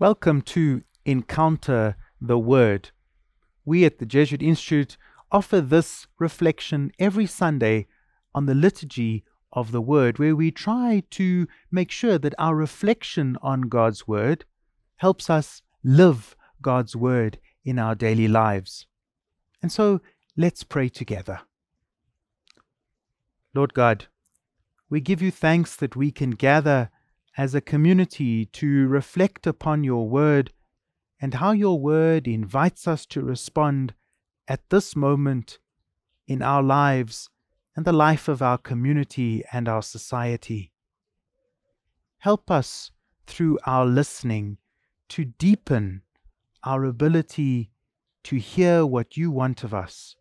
Welcome to Encounter the Word. We at the Jesuit Institute offer this reflection every Sunday on the liturgy of the Word, where we try to make sure that our reflection on God's Word helps us live God's Word in our daily lives. And so let's pray together. Lord God, we give you thanks that we can gather as a community to reflect upon your word and how your word invites us to respond at this moment in our lives and the life of our community and our society. Help us through our listening to deepen our ability to hear what you want of us,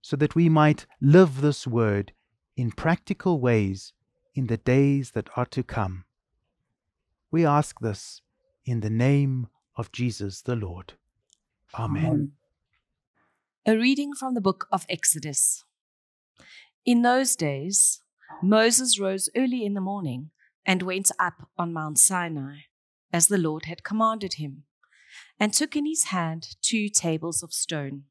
so that we might live this word in practical ways in the days that are to come. We ask this in the name of Jesus the Lord. Amen. A reading from the book of Exodus. In those days, Moses rose early in the morning and went up on Mount Sinai, as the Lord had commanded him, and took in his hand 2 tables of stone.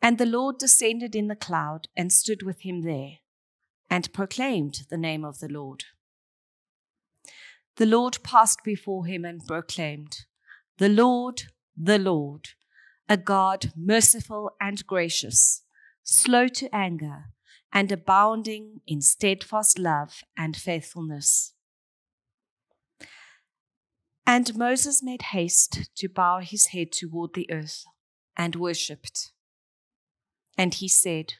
And the Lord descended in the cloud and stood with him there, and proclaimed the name of the Lord. The Lord passed before him and proclaimed, the Lord, a God merciful and gracious, slow to anger, and abounding in steadfast love and faithfulness. And Moses made haste to bow his head toward the earth and worshipped. And he said,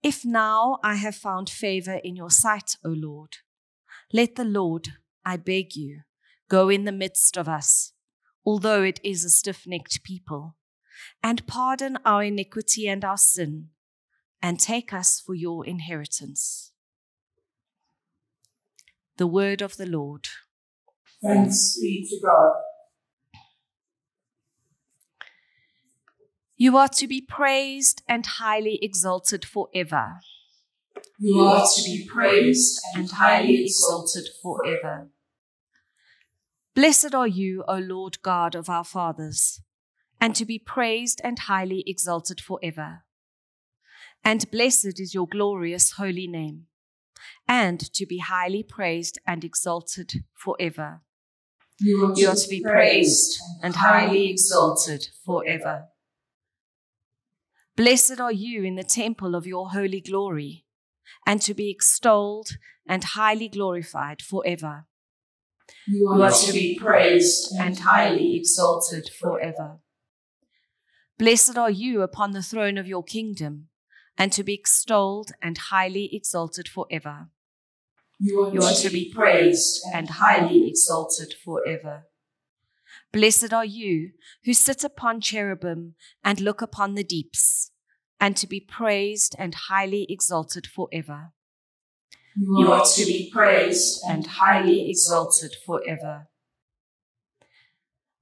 If now I have found favor in your sight, O Lord, let the Lord, I beg you, go in the midst of us, although it is a stiff-necked people, and pardon our iniquity and our sin, and take us for your inheritance. The word of the Lord. Thanks be to God. You are to be praised and highly exalted forever. You are to be praised and highly exalted forever. Blessed are you, O Lord God of our fathers, and to be praised and highly exalted forever. And blessed is your glorious holy name, and to be highly praised and exalted forever. You are to be praised and highly exalted forever. Blessed are you in the temple of your holy glory, and to be extolled and highly glorified forever. You are to be praised and highly exalted forever. Blessed are you upon the throne of your kingdom, and to be extolled and highly exalted forever. You are to be praised and highly exalted forever. Blessed are you who sit upon cherubim and look upon the deeps, and to be praised and highly exalted forever. You are to be praised and highly exalted forever.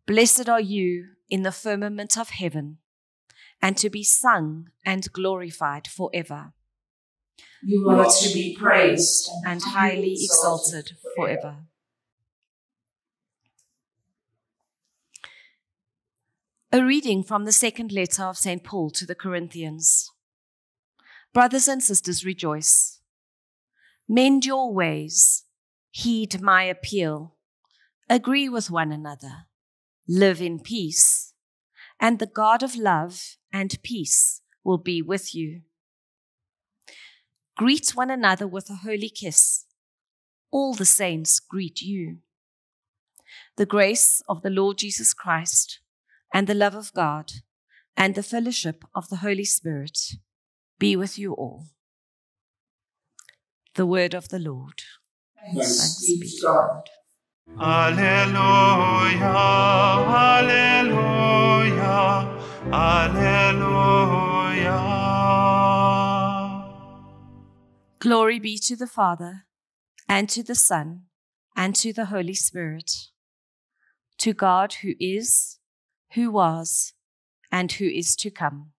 Blessed are you in the firmament of heaven, and to be sung and glorified forever. You are to be praised and highly exalted forever. A reading from the second letter of Saint Paul to the Corinthians. Brothers and sisters, rejoice. Mend your ways, heed my appeal, agree with one another, live in peace, and the God of love and peace will be with you. Greet one another with a holy kiss. All the saints greet you. The grace of the Lord Jesus Christ, and the love of God, and the fellowship of the Holy Spirit be with you all. The word of the Lord. Thanks be to God. Alleluia, alleluia, alleluia. Glory be to the Father, and to the Son, and to the Holy Spirit. To God who is, who was, and who is to come.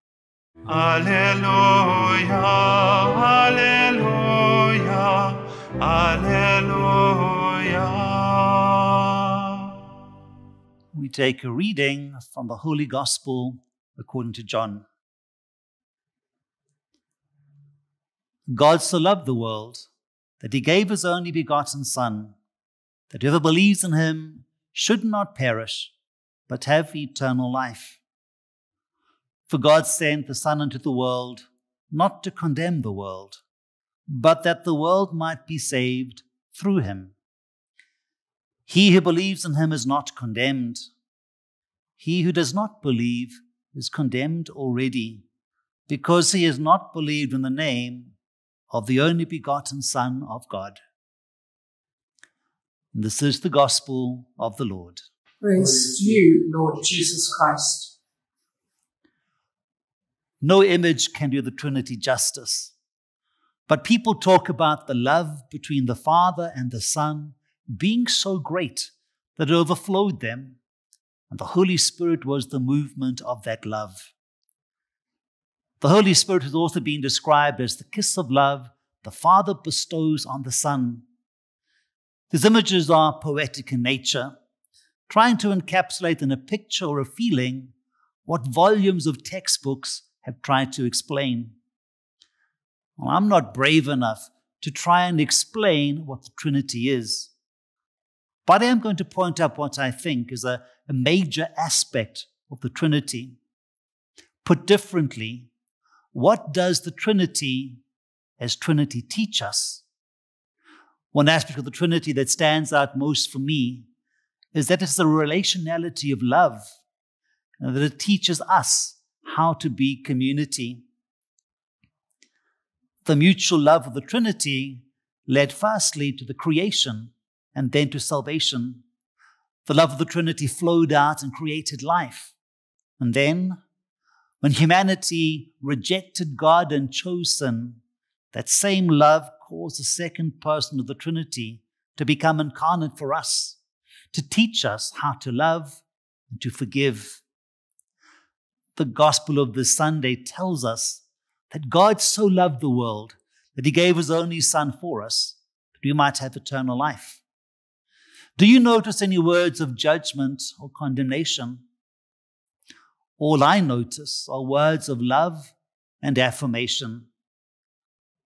Alleluia, alleluia, alleluia. we take a reading from the Holy Gospel according to John. God so loved the world that he gave his only begotten Son, that whoever believes in him should not perish, but have eternal life. For God sent the Son into the world, not to condemn the world, but that the world might be saved through him. He who believes in him is not condemned. He who does not believe is condemned already, because he has not believed in the name of the only begotten Son of God. And this is the gospel of the Lord. Praise to you, Lord Jesus Christ. No image can do the Trinity justice, but people talk about the love between the Father and the Son being so great that it overflowed them, and the Holy Spirit was the movement of that love. The Holy Spirit has also been described as the kiss of love the Father bestows on the Son. These images are poetic in nature, trying to encapsulate in a picture or a feeling what volumes of textbooks have tried to explain. Well, I'm not brave enough to try and explain what the Trinity is, but I am going to point out what I think is a major aspect of the Trinity. Put differently, what does the Trinity as Trinity teach us? One aspect of the Trinity that stands out most for me is that it's the relationality of love, and that it teaches us how to be community. The mutual love of the Trinity led firstly to the creation and then to salvation. The love of the Trinity flowed out and created life, and then when humanity rejected God and chose sin, that same love caused the second person of the Trinity to become incarnate for us, to teach us how to love and to forgive. The gospel of this Sunday tells us that God so loved the world that he gave his only Son for us, that we might have eternal life. Do you notice any words of judgment or condemnation? All I notice are words of love and affirmation.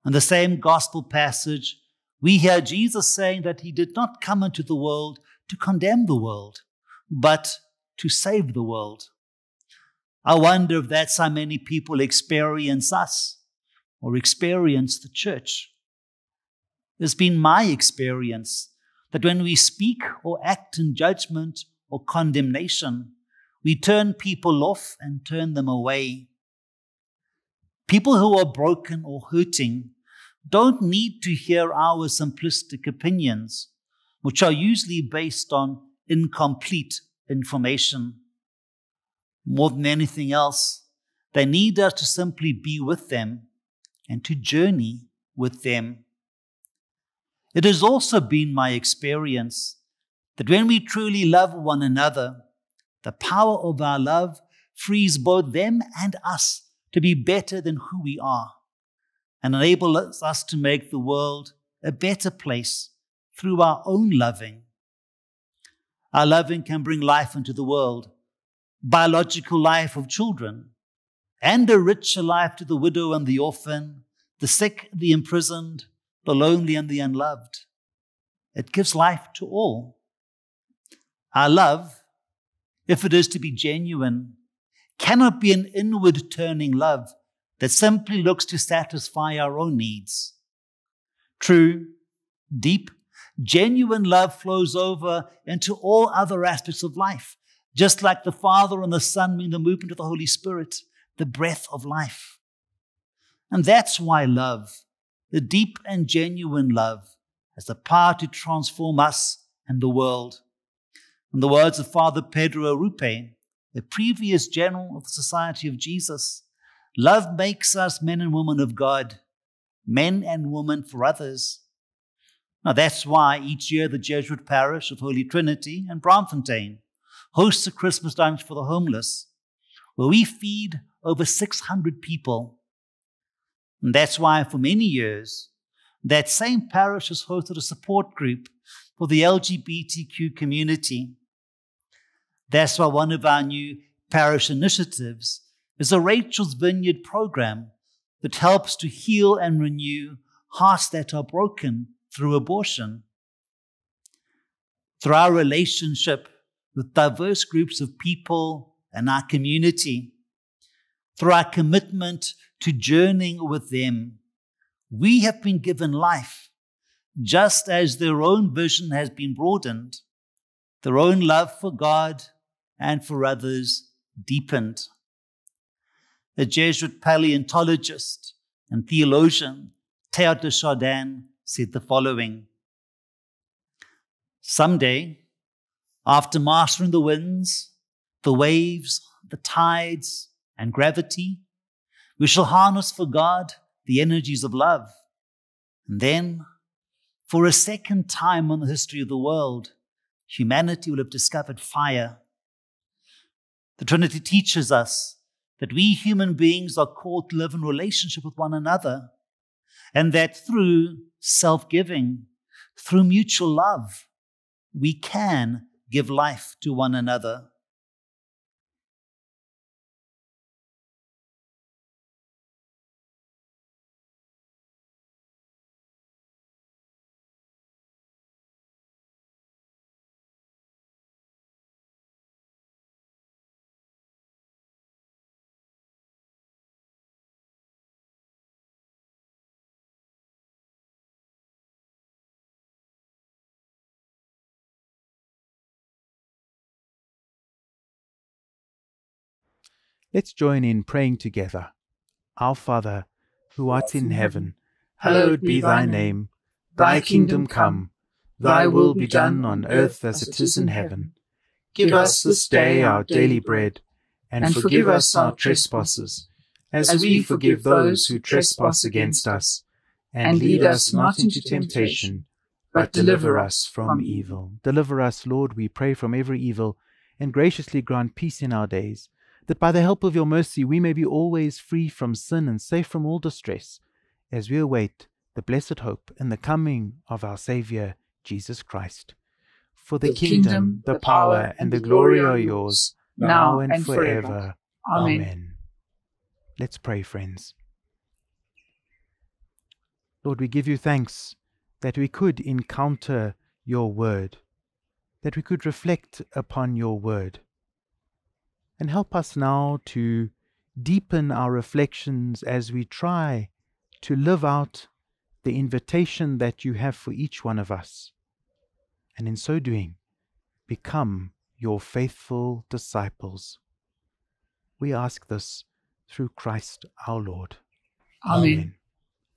In the same gospel passage, we hear Jesus saying that he did not come into the world to condemn the world, but to save the world. I wonder if that's how many people experience us or experience the church. It's been my experience that when we speak or act in judgment or condemnation, we turn people off and turn them away. People who are broken or hurting don't need to hear our simplistic opinions, which are usually based on incomplete information. More than anything else, they need us to simply be with them and to journey with them. It has also been my experience that when we truly love one another, the power of our love frees both them and us to be better than who we are, and enables us to make the world a better place through our own loving. Our loving can bring life into the world, biological life of children, and a richer life to the widow and the orphan, the sick, the imprisoned, the lonely and the unloved. It gives life to all. Our love, if it is to be genuine, cannot be an inward-turning love that simply looks to satisfy our own needs. True, deep, genuine love flows over into all other aspects of life, just like the Father and the Son mean the movement of the Holy Spirit, the breath of life. And that's why love, the deep and genuine love, has the power to transform us and the world. In the words of Father Pedro Arrupe, the previous general of the Society of Jesus, love makes us men and women of God, men and women for others. Now that's why each year the Jesuit parish of Holy Trinity and Braamfontein hosts a Christmas lunch for the homeless, where we feed over 600 people. And that's why for many years, that same parish has hosted a support group for the LGBTQ community. That's why one of our new parish initiatives is a Rachel's Vineyard program that helps to heal and renew hearts that are broken through abortion. Through our relationship with diverse groups of people and our community, through our commitment to journeying with them, we have been given life, just as their own vision has been broadened, their own love for God and for others deepened. The Jesuit paleontologist and theologian Teilhard de Chardin said the following: "Someday, after mastering the winds, the waves, the tides, and gravity, we shall harness for God the energies of love. And then, for a second time in the history of the world, humanity will have discovered fire." The Trinity teaches us that we human beings are called to live in relationship with one another, and that through self-giving, through mutual love, we can give life to one another. Let's join in praying together. Our Father, who art in heaven, hallowed be thy name. Thy kingdom come, thy will be done on earth as it is in heaven. Give us this day our daily bread, and forgive us our trespasses, as we forgive those who trespass against us. And lead us not into temptation, but deliver us from evil. Deliver us, Lord, we pray, from every evil, and graciously grant peace in our days, that by the help of your mercy we may be always free from sin and safe from all distress, as we await the blessed hope and the coming of our Saviour, Jesus Christ. For the kingdom, the power, and the glory are yours, now and forever. Amen. Let's pray, friends. Lord, we give you thanks that we could encounter your word, that we could reflect upon your word. And help us now to deepen our reflections as we try to live out the invitation that you have for each one of us. And in so doing, become your faithful disciples. We ask this through Christ our Lord. Amen. Amen.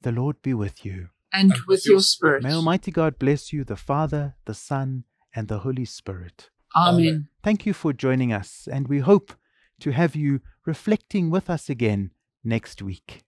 The Lord be with you. And with your spirit. May Almighty God bless you, the Father, the Son, and the Holy Spirit. Amen. Thank you for joining us, and we hope to have you reflecting with us again next week.